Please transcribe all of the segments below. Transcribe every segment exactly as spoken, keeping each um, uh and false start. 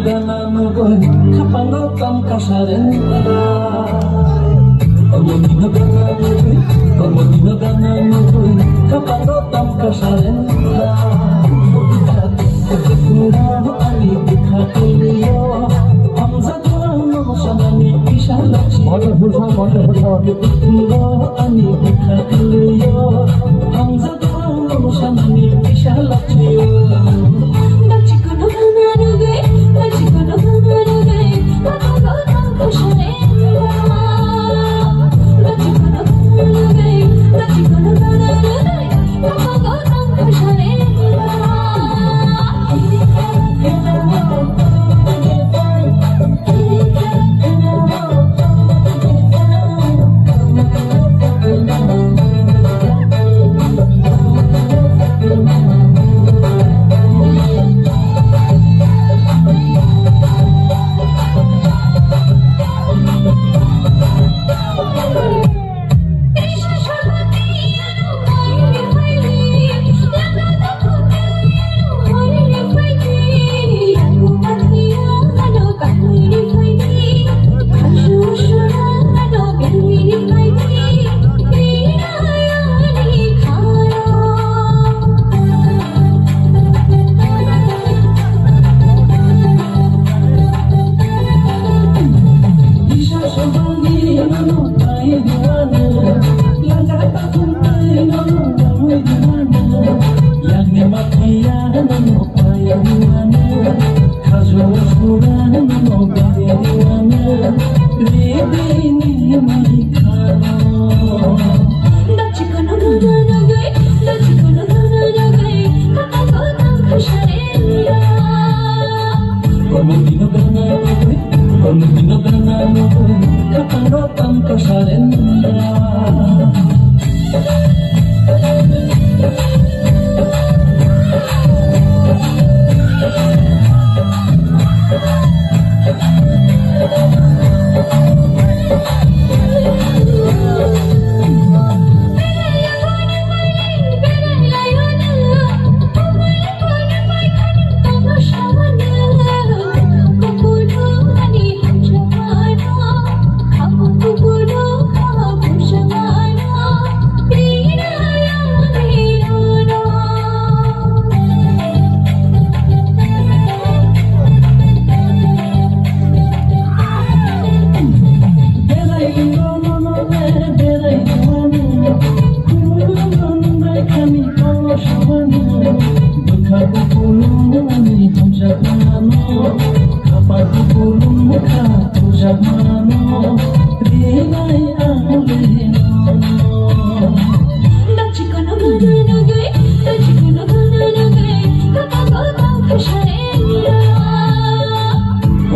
ganamugon kapangog ang kasaran Pagmuni na ganamugon Pagmuni na ganamugon kapangog ang kasaran Pagmuni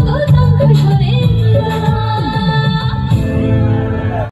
Let's go.